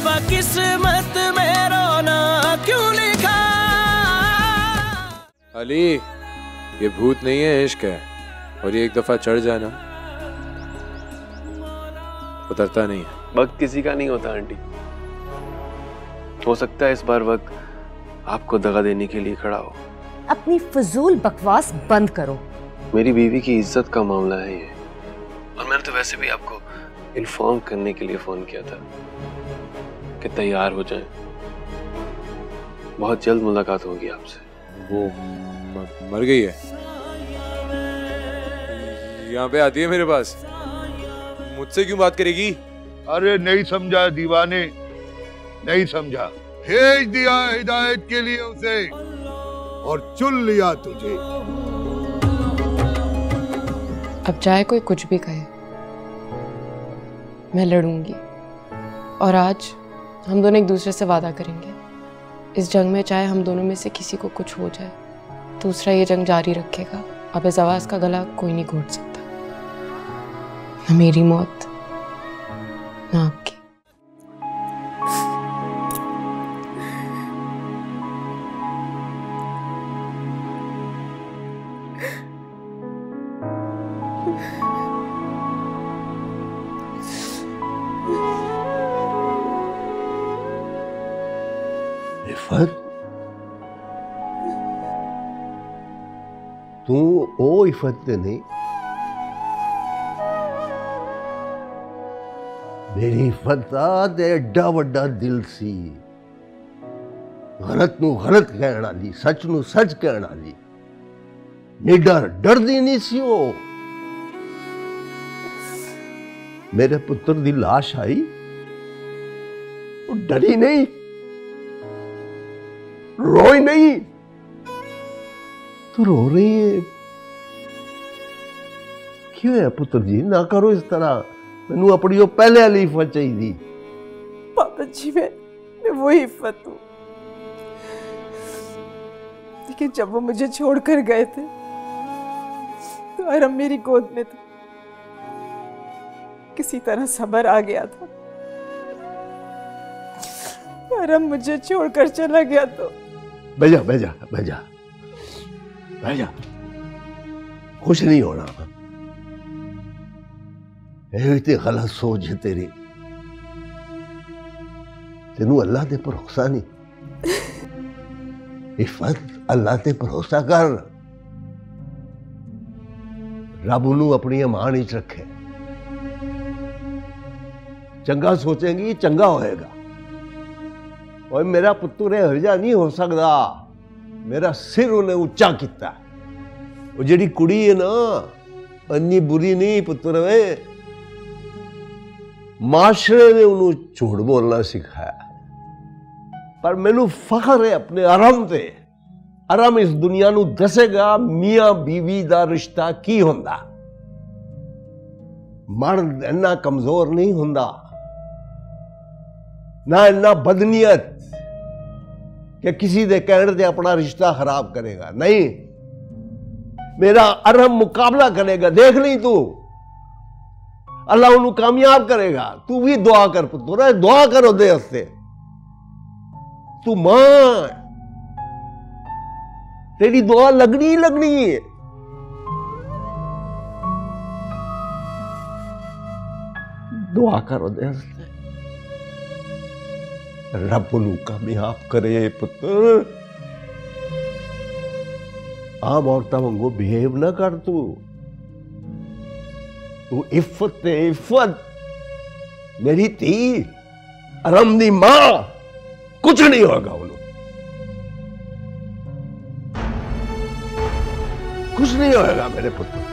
दफा किस्मत में रोना क्यों लिखा। अली, ये भूत नहीं है, इश्क है। और ये एक दफा चढ़ जाना उतरता नहीं है। वक्त किसी का नहीं होता आंटी। हो सकता है इस बार वक्त आपको दगा देने के लिए खड़ा हो। अपनी फजूल बकवास बंद करो। मेरी बीवी की इज्जत का मामला है ये, और मैंने तो वैसे भी आपको इन्फॉर्म करने के लिए फोन किया था कि तैयार हो जाएं। बहुत जल्द मुलाकात होगी आपसे। वो मर गई है, यहाँ पे आती है मेरे पास। मुझसे क्यों बात करेगी? अरे नहीं समझा दीवाने, नहीं समझा। भेज दिया हिदायत के लिए उसे और चुन लिया तुझे। अब चाहे कोई कुछ भी कहे, मैं लड़ूंगी। और आज हम दोनों एक दूसरे से वादा करेंगे, इस जंग में चाहे हम दोनों में से किसी को कुछ हो जाए, दूसरा ये जंग जारी रखेगा। अब इस आवाज का गला कोई नहीं घोट सकता, ना मेरी मौत ना आपकी। तू ओ इफ़त ने मेरी फता दे एडा वड्डा दिल सी, गलत नू गलत कहण वाली, सच नू सच कहण वाली, निडर डरदी नहीं सी। ओ मेरे पुत्र दी लाश आई, वो डरी नहीं, रोई नहीं। तू रो रही है क्यों है पुत्र जी? ना करो इस तरह, मैनू अपनी वो पहले वाली हिफत चाहिए। पापा जी मैं वो हिफत हूँ, लेकिन जब वो मुझे छोड़कर गए थे तो अरम मेरी गोद में था, किसी तरह सबर आ गया था। अरम मुझे छोड़कर चला गया तो भेजा भेजा भेजा जा, कुछ नहीं होना। इतनी गलत सोच है तेरी, तेनू अल्लाह ते भरोसा नहीं। इफत अल्लाह ते भरोसा कर, रब नू अपनी अमान विच रखे। चंगा सोचेंगी चंगा होएगा। और मेरा पुत्र है हर्जा नहीं हो सकता, मेरा सिर उन्हें उच्चा किता। वो जेडी कुड़ी है ना, अन्नी बुरी नहीं पुत्र वे, माशरे ने उन्हें झूठ बोलना सिखाया। पर मैनू फखर है अपने आराम से। आराम इस दुनिया नू दसेगा मियां बीवी दा रिश्ता की होंदा। मर्द इन्ना कमजोर नहीं होंदा, ना इन्ना बदनीयत कि किसी दे कहने से अपना रिश्ता खराब करेगा। नहीं, मेरा अरहम मुकाबला करेगा, देख नहीं तू। अल्लाह उन्हें कामयाब करेगा। तू भी दुआ कर पुत्र, दुआ करो दे हस्ते। तू मां, तेरी दुआ लगनी लगनी है। दुआ करो दे हस्ते, रब नू कामयाब करे पुत्र। आम औरतों वांगू बिहेव ना कर तू। तू इफ़्फ़त ते इफ़्फ़त, मेरी धी अरम दी मां, कुछ नहीं होगा उन्हें, कुछ नहीं होगा मेरे पुत्र।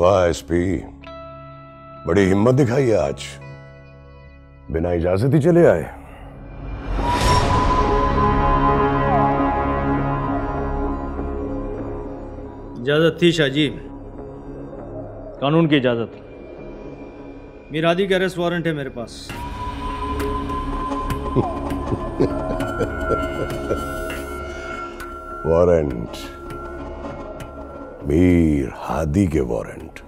वाह एसपी, बड़ी हिम्मत दिखाई है आज, बिना इजाजत ही चले आए। इजाज़त थी शाहजी, कानून की इजाज़त। मिरादी का अरेस्ट वारंट है मेरे पास। वारंट, मीर हादी के वारंट।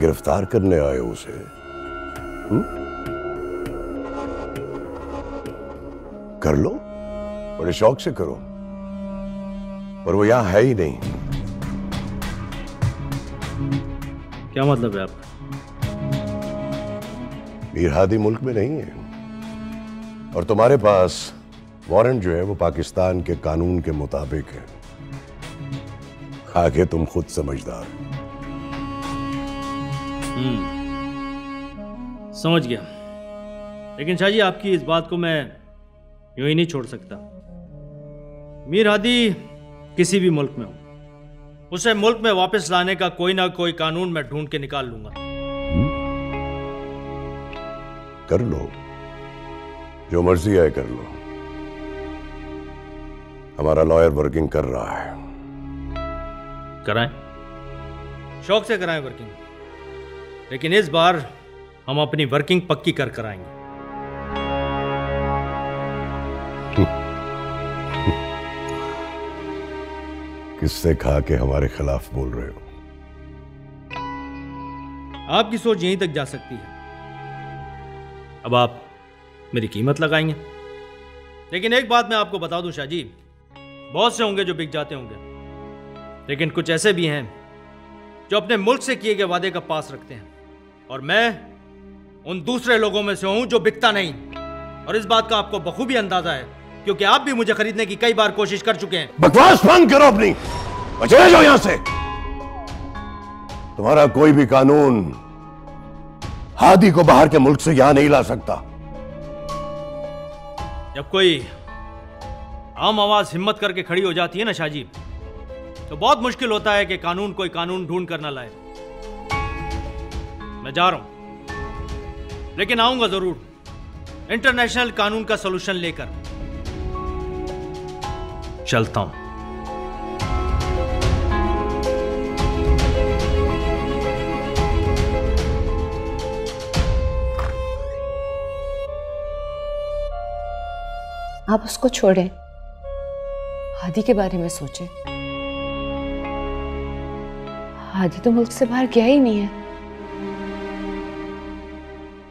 गिरफ्तार करने आए उसे? कर लो, बड़े शौक से करो, पर वो यहां है ही नहीं। क्या मतलब है आप? मीर हादी मुल्क में नहीं है और तुम्हारे पास वारंट जो है वो पाकिस्तान के कानून के मुताबिक है। आगे तुम खुद समझदार। समझ गया, लेकिन शाहजी आपकी इस बात को मैं यूं ही नहीं छोड़ सकता। मीर हादी किसी भी मुल्क में हो, उसे मुल्क में वापस लाने का कोई ना कोई कानून मैं ढूंढ के निकाल लूंगा। कर लो, जो मर्जी आए कर लो। हमारा लॉयर वर्किंग कर रहा है। कराएं, शौक से कराएं वर्किंग, लेकिन इस बार हम अपनी वर्किंग पक्की कर कराएंगे। किससे खा के हमारे खिलाफ बोल रहे हो? आपकी सोच यहीं तक जा सकती है। अब आप मेरी कीमत लगाएंगे, लेकिन एक बात मैं आपको बता दूं शाहजी, बहुत से होंगे जो बिक जाते होंगे, लेकिन कुछ ऐसे भी हैं जो अपने मुल्क से किए गए वादे का पास रखते हैं, और मैं उन दूसरे लोगों में से हूं जो बिकता नहीं। और इस बात का आपको बखूबी अंदाजा है, क्योंकि आप भी मुझे खरीदने की कई बार कोशिश कर चुके हैं। बकवास बंद करो अपनी, चले जाओ यहां से। तुम्हारा कोई भी कानून हादी को बाहर के मुल्क से यहां नहीं ला सकता। जब कोई आम आवाज हिम्मत करके खड़ी हो जाती है ना शाहजी, तो बहुत मुश्किल होता है कि कानून कोई कानून ढूंढ कर ना लाए। मैं जा रहा हूं, लेकिन आऊंगा जरूर इंटरनेशनल कानून का सोल्यूशन लेकर। चलता हूं। आप उसको छोड़ें, हादी के बारे में सोचें। हादी तो मुल्क से बाहर गया ही नहीं है।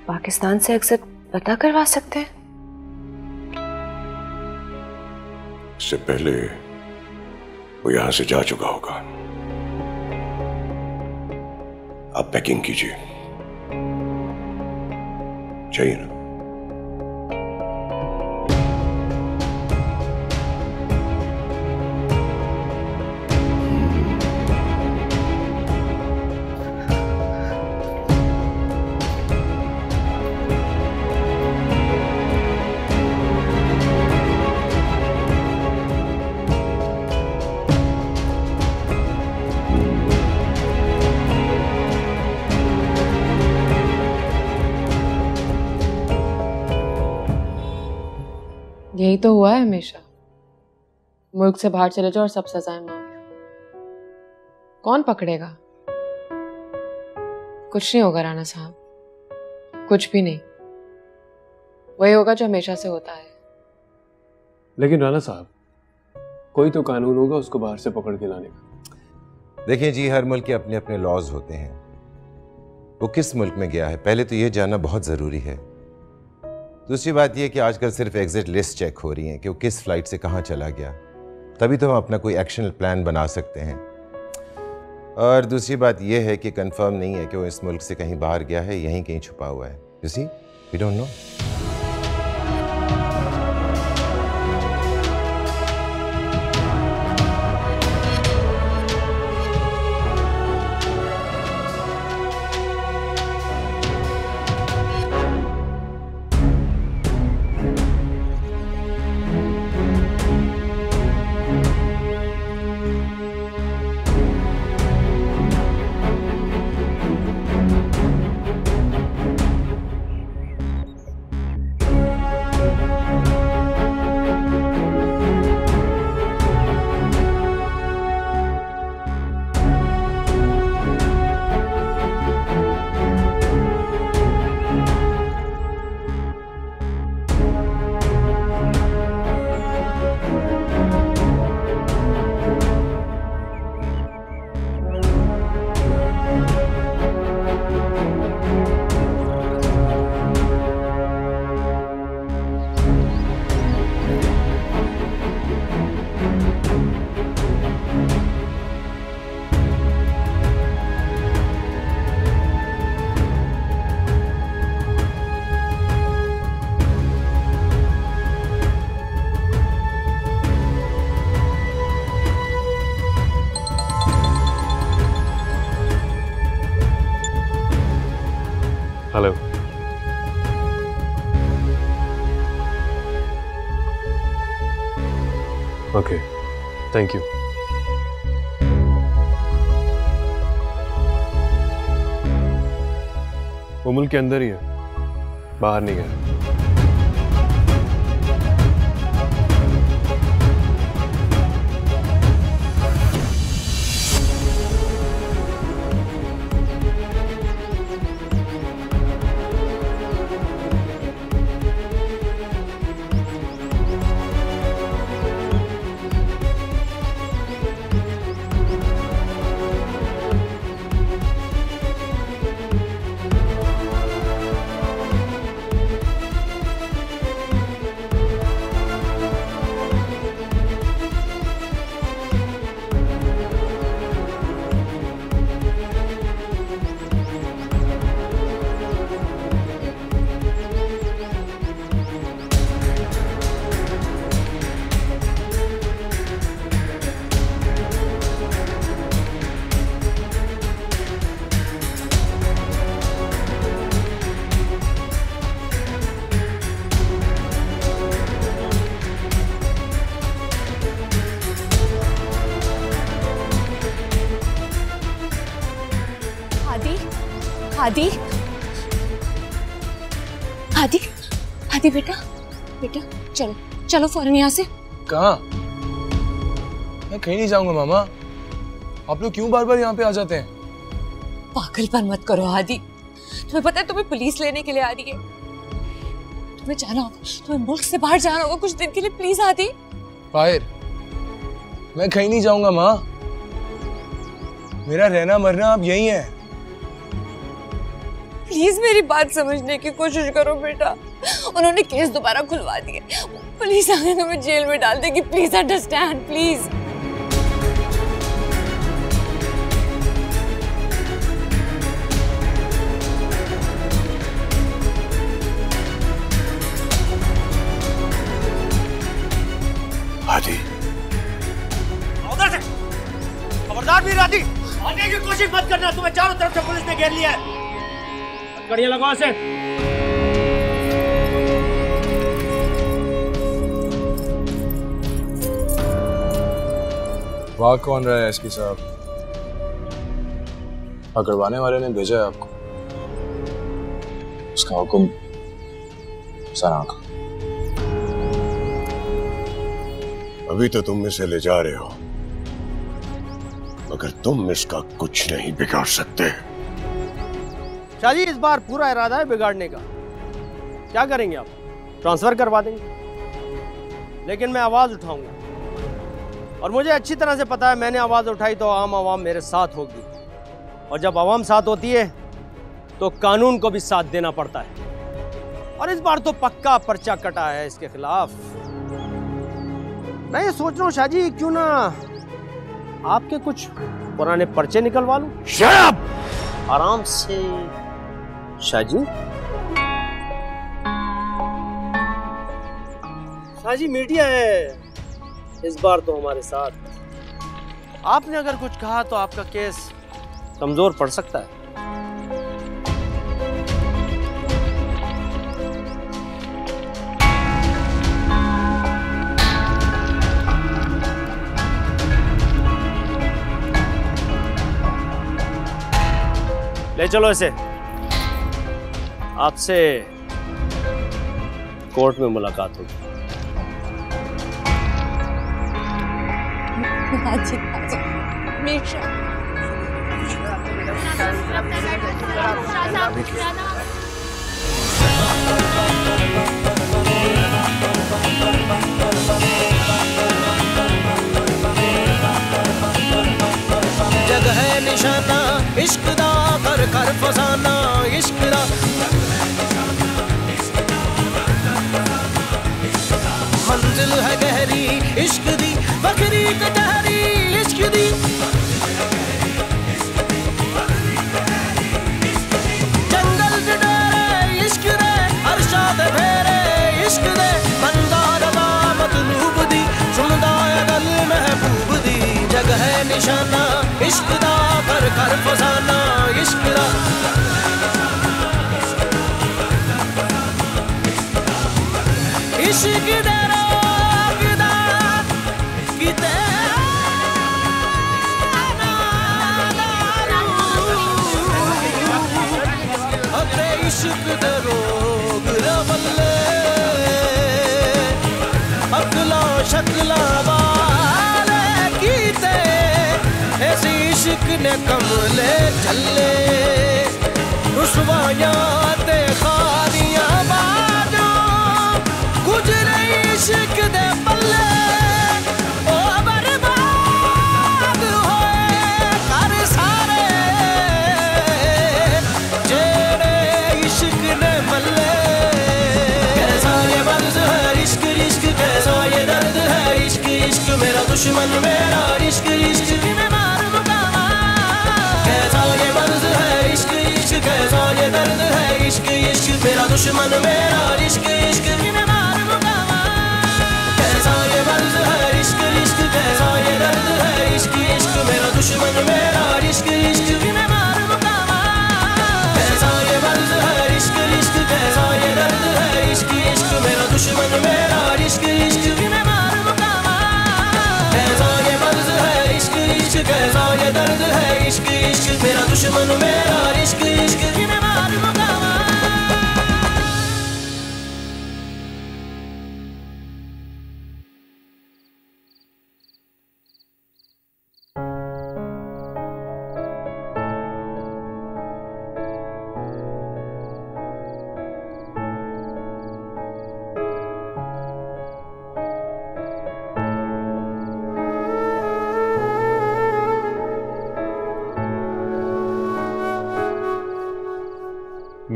पाकिस्तान से अक्सर पता करवा सकते हैं। इससे पहले वो यहां से जा चुका होगा। आप पैकिंग कीजिए, चाहिए ना? यही तो हुआ है हमेशा, मुल्क से बाहर चले जाओ और सब सजाएं मांगे। कौन पकड़ेगा? कुछ नहीं होगा राणा साहब, कुछ भी नहीं। वही होगा जो हमेशा से होता है। लेकिन राणा साहब, कोई तो कानून होगा उसको बाहर से पकड़ के लाने का। देखिए जी, हर मुल्क के अपने अपने लॉज होते हैं। वो किस मुल्क में गया है पहले तो ये जानना बहुत ज़रूरी है। दूसरी बात यह कि आजकल सिर्फ एग्जिट लिस्ट चेक हो रही है कि वो किस फ्लाइट से कहाँ चला गया, तभी तो हम अपना कोई एक्शन प्लान बना सकते हैं। और दूसरी बात यह है कि कंफर्म नहीं है कि वो इस मुल्क से कहीं बाहर गया है, यहीं कहीं छुपा हुआ है। You see, we don't know. Okay, thank you. वो मुल्क के अंदर ही है, बाहर नहीं गए। आदि, आदि, आदि बेटा, बेटा चलो चलो फौरन यहाँ से। कहाँ? मैं कहीं नहीं जाऊंगा मामा, आप लोग क्यों बार बार यहाँ पे आ जाते हैं? पागलपन मत करो आदि, तुम्हें पता है तुम्हें पुलिस लेने के लिए आ रही है। तुम्हें जाना होगा, तुम्हें मुल्क से बाहर जाना होगा कुछ दिन के लिए, प्लीज आदि। फायर, मैं कहीं नहीं जाऊंगा माँ, मेरा रहना मरना आप यही है। प्लीज मेरी बात समझने की कोशिश करो बेटा, उन्होंने केस दोबारा खुलवा दिया, पुलिस आगे तुम्हें जेल में डाल देगी, प्लीज अंडरस्टैंड प्लीज। आदि, उधर से, खबरदार भी आदि, आने की कोशिश मत करना, तुम्हें चारों तरफ से पुलिस ने घेर लिया है। कड़िया लगाओ से। वाह, कौन रहा है एसपी साहब? पकड़वाने वाले ने भेजा है आपको, उसका हुक्म सरा। अभी तो तुम इसे ले जा रहे हो, मगर तुम इसका कुछ नहीं बिगाड़ सकते। शाहजी, इस बार पूरा इरादा है बिगाड़ने का। क्या करेंगे आप? ट्रांसफर करवा देंगे, लेकिन मैं आवाज उठाऊंगा, और मुझे अच्छी तरह से पता है मैंने आवाज उठाई तो आम आवाम मेरे साथ होगी, और जब आवाम साथ होती है तो कानून को भी साथ देना पड़ता है। और इस बार तो पक्का पर्चा कटा है इसके खिलाफ। मैं ये सोच रहा हूँ शाहजी, क्यों ना आपके कुछ पुराने पर्चे निकलवा लूं। आराम से शाहजी। शाहजी, मीडिया है इस बार तो हमारे साथ। आपने अगर कुछ कहा तो आपका केस कमजोर पड़ सकता है। ले चलो इसे, आपसे कोर्ट में मुलाकात होगी। जग है निशाना इश्क दा, कर कर फसाना इश्क दा। मंजिल है गहरी इश्क दी, बखरी कटहरी इश्क दी। जंगल दे डरे इश्क दे, अरशाद फेरे इश्क दे। बंदा रवा मतलूब दी, सुनदा है गल महबूब दी। जग है निशाना इश्क दा, कर कर फसाना इश्क दा। इश्क दा राग दा, बिकने कमले झल्ले रुस्वायां ते खानियां बाजो गुजरे इश्क दे पल्ले ओ बर्बाद होए कर सारे जेड़े इश्क ने मल्ले। कैसा ये मर्ज है इश्क इश्क, कैसा ये दर्द है इश्क इश्क, मेरा दुश्मन मेरा इश्क इश्क में मार मुकामा। कैसा ये मर्ज है इश्क इश्क, कैसा ये दर्द है इश्क इश्क, मेरा दुश्मन मेरा इश्क इश्क में मार मुकामा। कैसा ये मर्ज है इश्क इश्क, कैसा ये दर्द है इश्क इश्क, मेरा दुश्मन मेरा इश्क इश्क में मार मुकामा। कैसा ये मर्ज है इश्क इश्क, कैसा ये दर्द है इश्क इश्क, मेरा दुश्मन मेरा इश्क इश्क में मार मुकामा। कैसा ये मर्ज है इश्क इश्क, कैसा ये दर्द है इश्क इश्क, मेरा दुश्मन मेरा इश्क इश्क में मार मुकामा।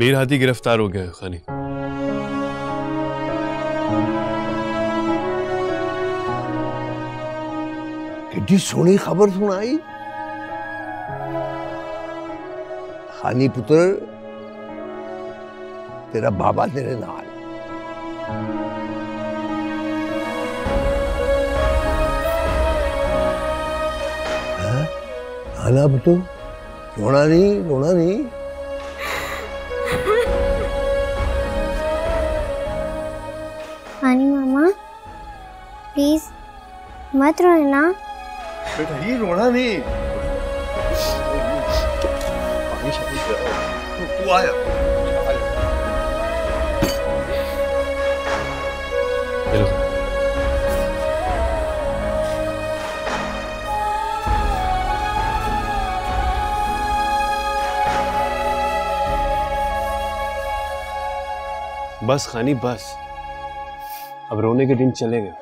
मेरा हाथी गिरफ्तार हो गया है खानी। कितनी सोनी खबर सुनाई। खानी पुत्र तेरा बाबा तेरे नाल। हाला पुत्र रोना नहीं, रोना नहीं। खानी मामा प्लीज मत रोना बेटा, ये रोना नहीं। तू आया बस खानी बस, अब रोने के दिन चले गए।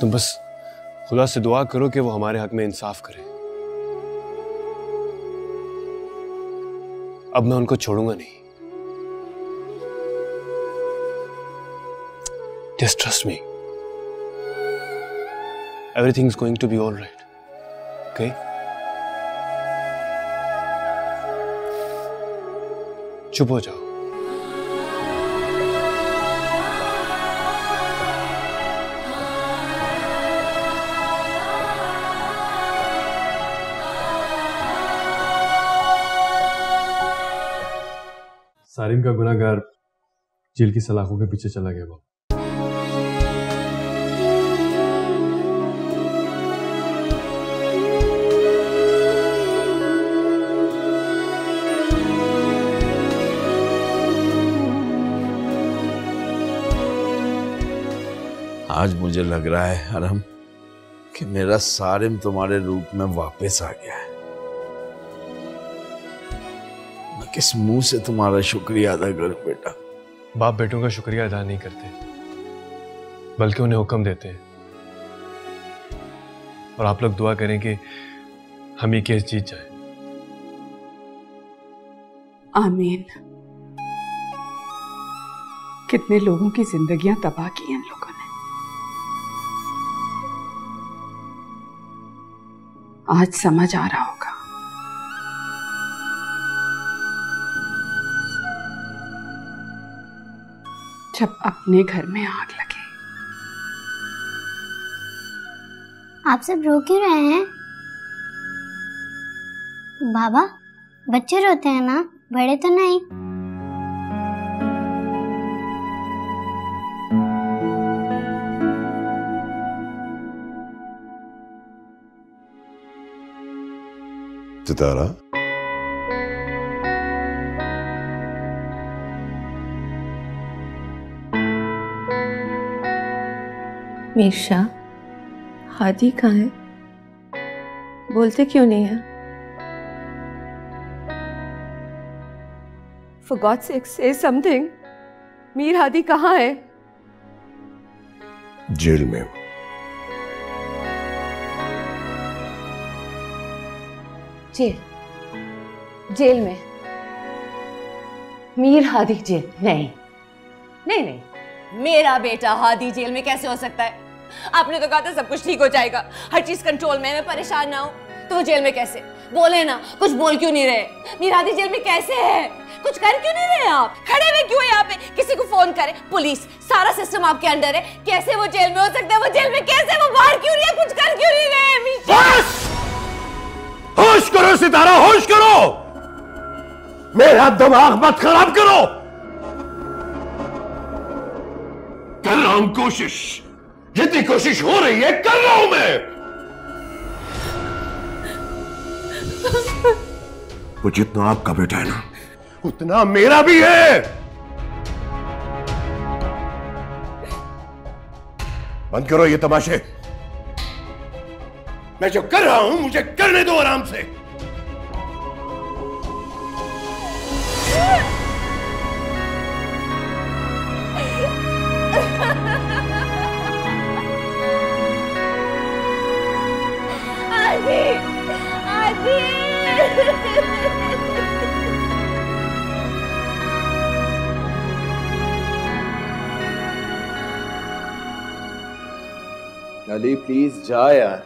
तुम बस खुदा से दुआ करो कि वो हमारे हक में इंसाफ करे। अब मैं उनको छोड़ूंगा नहीं। Just trust me. Everything's going to be all right. Okay? चुप हो जाओ। सारिम का गुनाहगार जेल की सलाखों के पीछे चला गया। आज मुझे लग रहा है हरम कि मेरा सारिम तुम्हारे रूप में वापस आ गया है। किस मुंह से तुम्हारा शुक्रिया अदा करूं बेटा। बाप बेटों का शुक्रिया अदा नहीं करते, बल्कि उन्हें हुक्म देते हैं। और आप लोग दुआ करें कि हम ये केस जीत जाए। आमीन। कितने लोगों की जिंदगियां तबाह की इन लोगों ने। आज समझ आ रहा होगा जब अपने घर में आग लगे। आप सब रो क्यों रहे हैं बाबा? बच्चे रोते हैं ना, बड़े तो नहीं। सितारा मीर शाह हादी कहाँ है? बोलते क्यों नहीं है? For God's sake, say something. Mir Hadi कहाँ है? जेल में। जेल? जेल में? मीर हादी जेल? नहीं नहीं नहीं, मेरा बेटा हादी जेल में कैसे हो सकता है? आपने तो कहा था सब कुछ ठीक हो जाएगा, हर चीज कंट्रोल में, मैं परेशान ना हूँ। तो वो जेल में कैसे? बोले ना, कुछ बोल क्यों नहीं रहे? मीरादी जेल में कैसे है? कुछ कर क्यों नहीं रहे आप? खड़े हुए क्यों यहाँ पे? किसी को फोन करें, पुलिस, सारा सिस्टम आपके अंडर है। कैसे वो जेल में हो सकता है? वो जेल में कैसे? वो बाहर क्यों नहीं है? कुछ कर क्यों नहीं रहे? बस! होश करो सितारा, होश करो, मेरा दिमाग मत खराब करो। कर रहा हूं कोशिश, जितनी कोशिश हो रही है कर रहा हूं मैं। वो जितना आपका बेटा है ना उतना मेरा भी है। बंद करो ये तमाशे, मैं जो कर रहा हूं मुझे करने दो आराम से। अली प्लीज जा यार।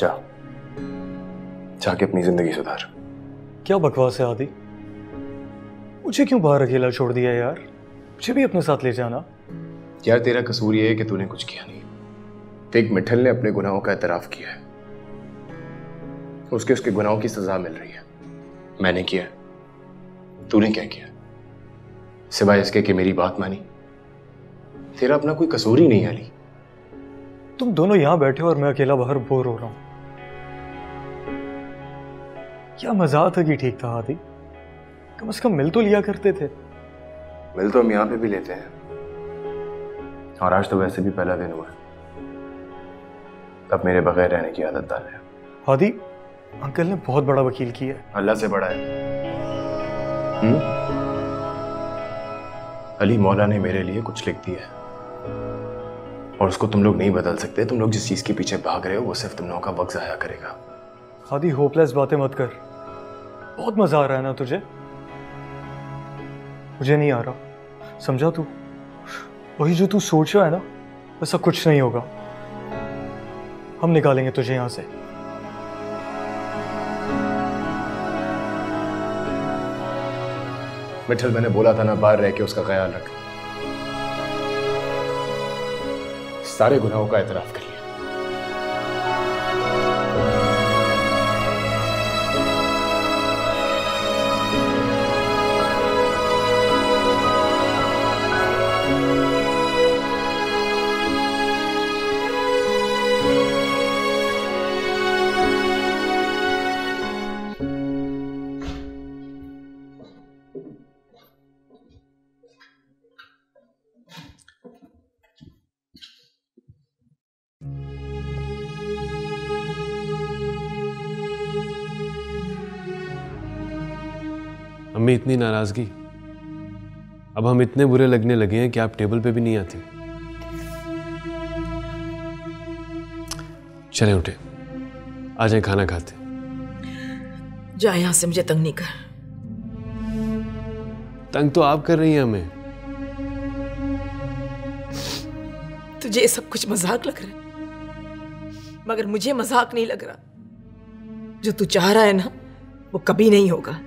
जा, जाके अपनी जिंदगी सुधार। क्या बकवास है आदि, मुझे क्यों बाहर अकेला छोड़ दिया यार? मुझे भी अपने साथ ले जाना। यार तेरा कसूर ये है कि तूने कुछ किया नहीं। देख, मिठल ने अपने गुनाहों का एतराफ किया है, उसके गुनाहों की सजा मिल रही है। मैंने किया, तूने क्या किया सिवाय इसके कि मेरी बात मानी? तेरा अपना कोई कसूर ही नहीं। अली तुम दोनों यहां बैठे हो और मैं अकेला बाहर बोर हो रहा हूं। क्या मजाक था कि ठीक था आदि, कम से कम मिल तो लिया करते थे। मिल तो हम यहां पे भी लेते हैं, और आज तो वैसे भी पहला दिन हुआ है, तब मेरे बगैर रहने की आदत डाल है। आदि अंकल ने बहुत बड़ा वकील किया है, अल्लाह से बड़ा है। अली मौला ने मेरे लिए कुछ लिख दिया है और उसको तुम लोग नहीं बदल सकते। तुम लोग जिस चीज के पीछे भाग रहे हो वो सिर्फ तुम लोगों का वक्त जाया करेगा। आदि होपलेस बातें मत कर, बहुत मजा आ रहा है ना तुझे? मुझे नहीं आ रहा, समझा? तू वही जो तू सोच रहा है ना, वैसा कुछ नहीं होगा। हम निकालेंगे तुझे यहां से। मिठल, मैंने बोला था ना बाहर रह के उसका ख्याल रख। सारे गुनाहों का एतराफ कर लिया। हमें इतनी नाराजगी, अब हम इतने बुरे लगने लगे हैं कि आप टेबल पे भी नहीं आते। चले उठे, आ जाए खाना खाते। जा यहां से, मुझे तंग नहीं कर। तंग तो आप कर रही हैं हमें। तुझे सब कुछ मजाक लग रहा है, मगर मुझे मजाक नहीं लग रहा। जो तू चाह रहा है ना वो कभी नहीं होगा।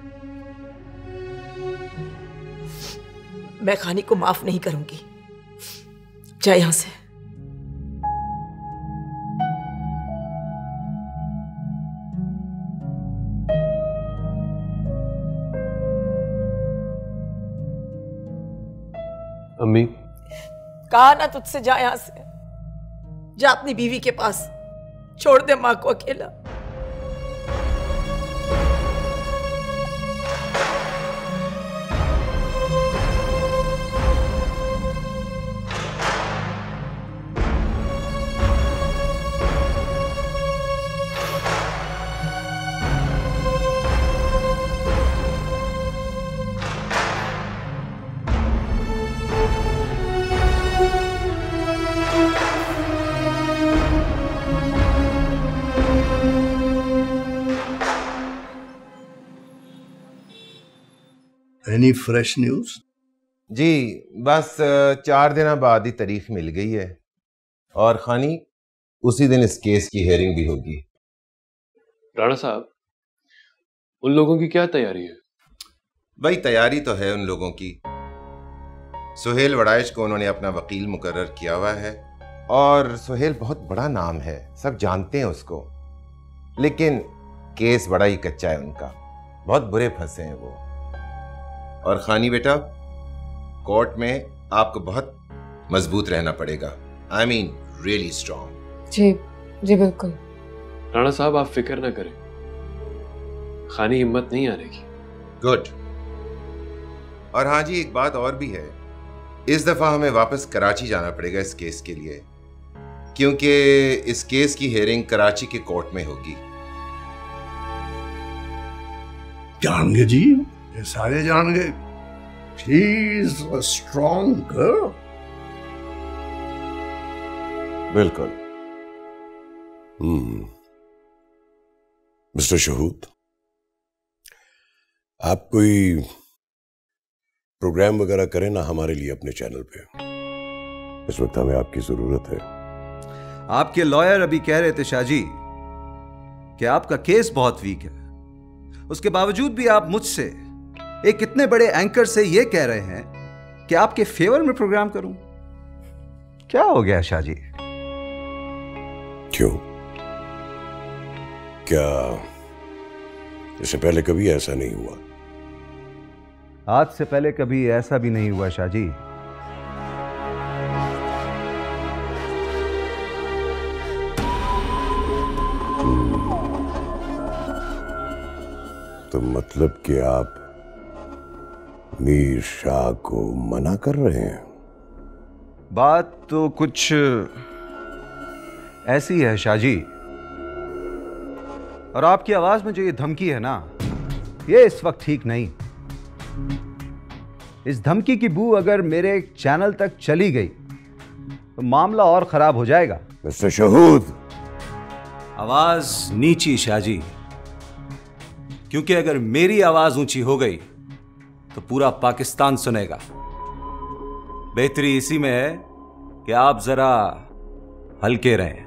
मैं खानी को माफ नहीं करूंगी। जा यहां से। अम्मी, कहा ना तुझसे जा यहां से। जा अपनी बीवी के पास, छोड़ दे मां को अकेला। Any fresh news? जी बस 4 दिन बाद ही तारीख मिल गई है और खानी उसी दिन इस केस की हेयरिंग भी होगी। राणा साहब उन लोगों की क्या तैयारी है? भाई तैयारी तो है उन लोगों की। सुहेल वड़ाइश को उन्होंने अपना वकील मुकर्रर किया हुआ है और सुहेल बहुत बड़ा नाम है, सब जानते हैं उसको, लेकिन केस बड़ा ही कच्चा है उनका, बहुत बुरे फंसे हैं वो। और खानी बेटा कोर्ट में आपको बहुत मजबूत रहना पड़ेगा। I mean really strong. जी जी बिल्कुल। राणा साहब आप फिक्र ना करें, खानी हिम्मत नहीं हारेगी की। गुड। और हाँ जी एक बात और भी है, इस दफा हमें वापस कराची जाना पड़ेगा इस केस के लिए, क्योंकि इस केस की हेयरिंग कराची के कोर्ट में होगी। जानगे जी, ये सारे जानगे। She is a strong girl. बिल्कुल। मिस्टर शहूद, आप कोई प्रोग्राम वगैरह करें ना हमारे लिए अपने चैनल पे, इस वक्त हमें आपकी जरूरत है। आपके लॉयर अभी कह रहे थे शाह जी कि आपका केस बहुत वीक है, उसके बावजूद भी आप मुझसे एक कितने बड़े एंकर से यह कह रहे हैं कि आपके फेवर में प्रोग्राम करूं। क्या हो गया शाह जी? क्यों, क्या इससे पहले कभी ऐसा नहीं हुआ? आज से पहले कभी ऐसा भी नहीं हुआ शाह जी। तो मतलब कि आप मीर शाह को मना कर रहे हैं? बात तो कुछ ऐसी है शाह जी, और आपकी आवाज में जो ये धमकी है ना, ये इस वक्त ठीक नहीं। इस धमकी की बू अगर मेरे चैनल तक चली गई तो मामला और खराब हो जाएगा। मिस्टर शहूद, आवाज नीची शाह जी, क्योंकि अगर मेरी आवाज ऊंची हो गई तो पूरा पाकिस्तान सुनेगा। बेहतरी इसी में है कि आप जरा हल्के रहें।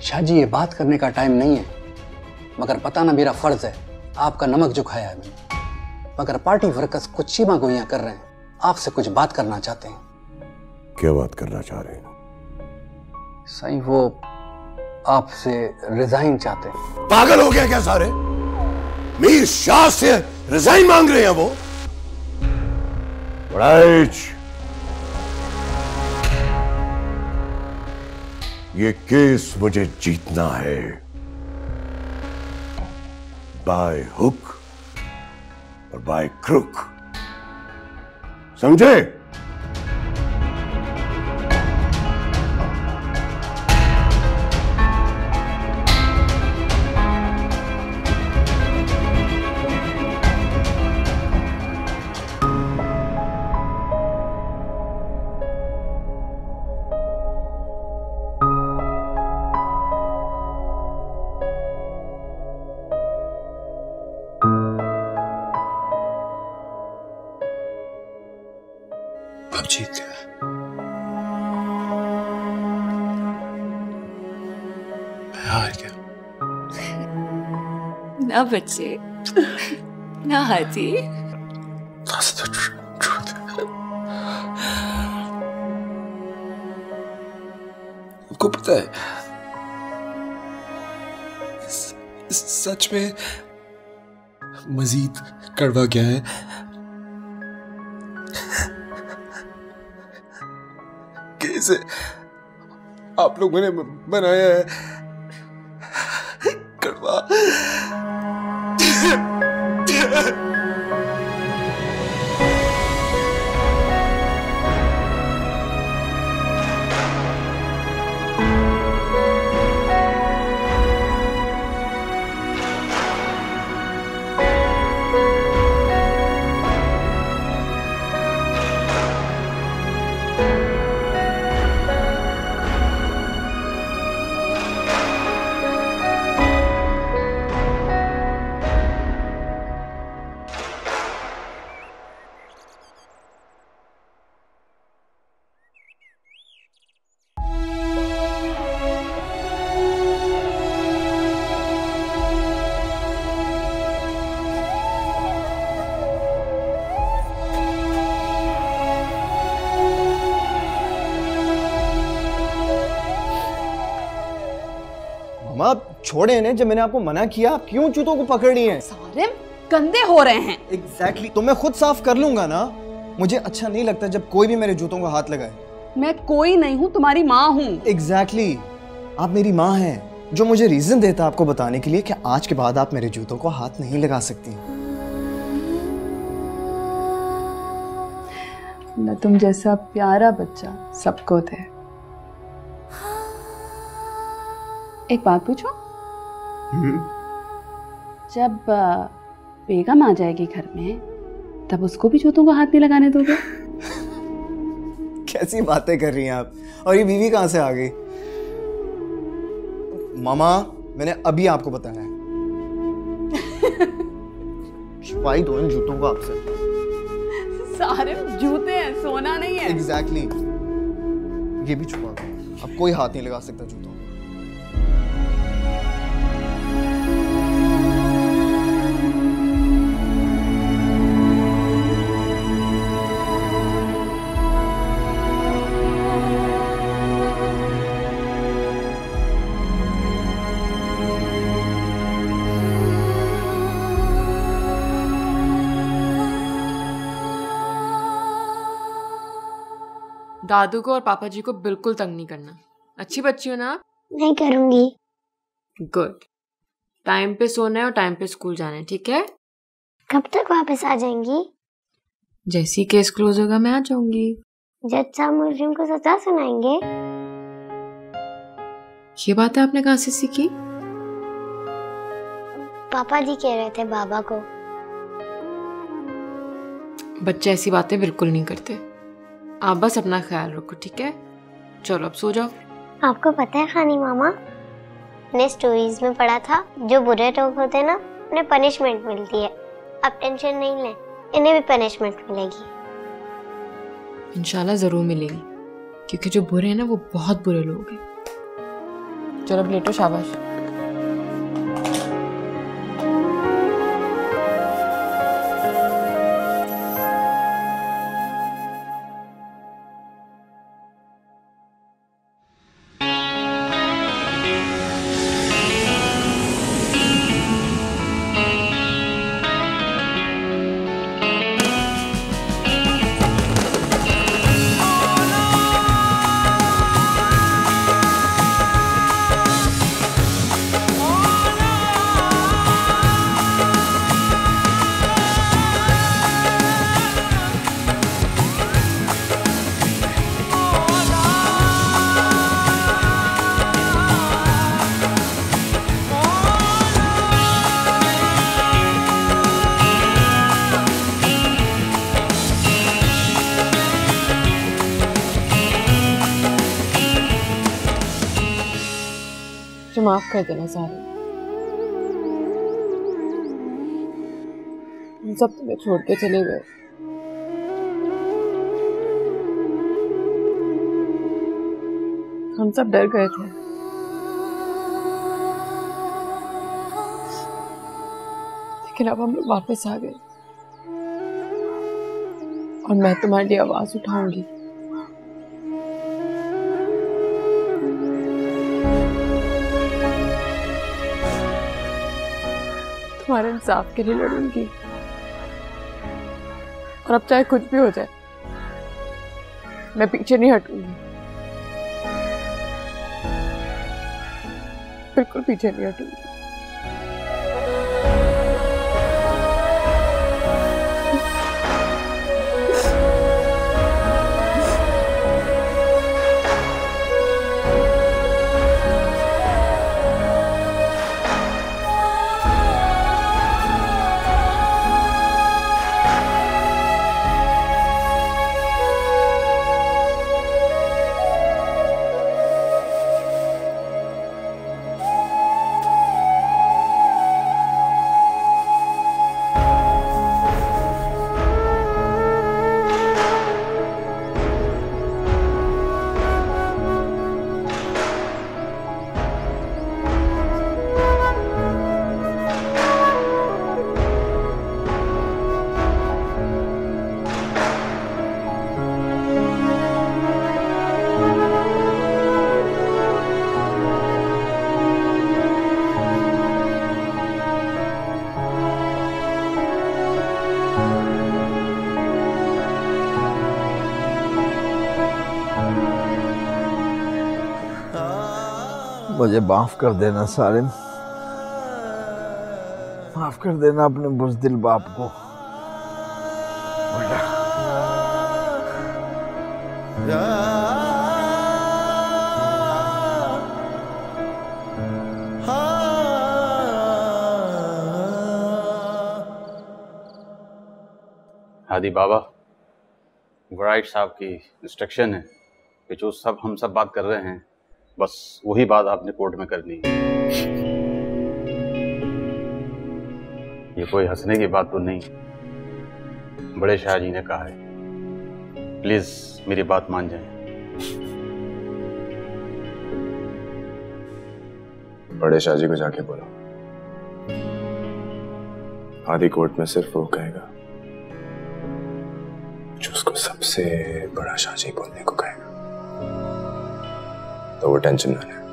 शाह जी ये बात करने का टाइम नहीं है, मगर बताना मेरा फर्ज है। आपका नमक जो खाया है मैंने, मगर पार्टी वर्कर्स कुछ चीमा गोइयां कर रहे हैं, आपसे कुछ बात करना चाहते हैं। क्या बात करना चाह रहे हैं? सही वो आपसे रिजाइन चाहते हैं। पागल हो गया क्या सारे? मीर शाह से रिजाइन मांग रहे हैं वो? ये केस मुझे जीतना है, बाय हुक और बाय क्रुक, समझे? ना बच्चे ना हाथी। That's the truth. उनको पता है सच में मजीद कड़वा क्या है। कैसे आप लोगों ने बनाया है कड़वा। छोड़े ने, जब मैंने आपको मना किया आप क्यों जूतों को पकड़ लिए हैं? सारे गंदे हो रहे हैं। एग्जैक्टली तो मैं खुद साफ कर लूंगा ना। मुझे अच्छा नहीं लगता जब कोई भी मेरे जूतों को हाथ लगाए। मैं कोई नहीं हूँ, तुम्हारी माँ हूँ। एग्जैक्टली आप मेरी माँ हैं, जो मुझे रीजन देता आपको बताने के लिए कि आज के बाद आप मेरे जूतों को हाथ नहीं लगा सकती। न तुम जैसा प्यारा बच्चा सबको थे। एक बात पूछो, जब बेगम आ जाएगी घर में तब उसको भी जूतों को हाथ नहीं लगाने दोगे? कैसी बातें कर रही हैं आप, और ये बीवी कहाँ से आ गई? मामा मैंने अभी आपको बताया है। छुपाई दो इन जूतों को आपसे। सारे जूते हैं, सोना नहीं है। एग्जैक्टली ये भी छुपा दो, अब कोई हाथ नहीं लगा सकता जूतों। दादू को और पापा जी को बिल्कुल तंग नहीं करना। अच्छी बच्ची हो ना आप? नहीं करूंगी। गुड। टाइम पे सोना है और टाइम पे स्कूल जाना है, ठीक है? कब तक वापस आ जाएंगी? जैसे ही केस क्लोज होगा मैं आ जाऊंगी। जज साहब मुजरिम को सजा सुनाएंगे। ये बात आपने कहाँ से सीखी? पापा जी कह रहे थे बाबा को। बच्चे ऐसी बातें बिल्कुल नहीं करते। आप बस अपना ख्याल रखो, ठीक है? चलो अब सो जाओ। आपको पता है खानी मामा, ने स्टोरीज में पढ़ा था जो बुरे लोग होते हैं ना उन्हें पनिशमेंट मिलती है। अब टेंशन नहीं लें, इन्हें भी पनिशमेंट मिलेगी। इंशाल्लाह जरूर मिलेगी, क्योंकि जो बुरे हैं ना वो बहुत बुरे लोग हैं। चलो अब लेटो। शाबाश। माफ कर देना सारे, हम सब तुम्हें छोड़ के चले गए। हम सब डर गए थे। लेकिन अब हम लोग वापस आ गए और मैं तुम्हारे लिए आवाज उठाऊंगी। तुम्हारे इंसाफ के लिए लड़ूंगी और अब चाहे कुछ भी हो जाए मैं पीछे नहीं हटूंगी, बिल्कुल पीछे नहीं हटूंगी। मुझे माफ़ कर देना सालिम, माफ़ कर देना अपने बुज़दिल बाप को। हादी बाबा, वराइट साहब की इंस्ट्रक्शन है कि जो सब हम सब बात कर रहे हैं, बस वही बात आपने कोर्ट में करनी है। ये कोई हंसने की बात तो नहीं, बड़े शाह जी ने कहा है, प्लीज मेरी बात मान जाएं। बड़े शाह जी को जाके बोलो, हादी कोर्ट में सिर्फ वो कहेगा जो उसको सबसे बड़ा शाह जी बोलने को कहेगा, तो वो टेंशन ना ले।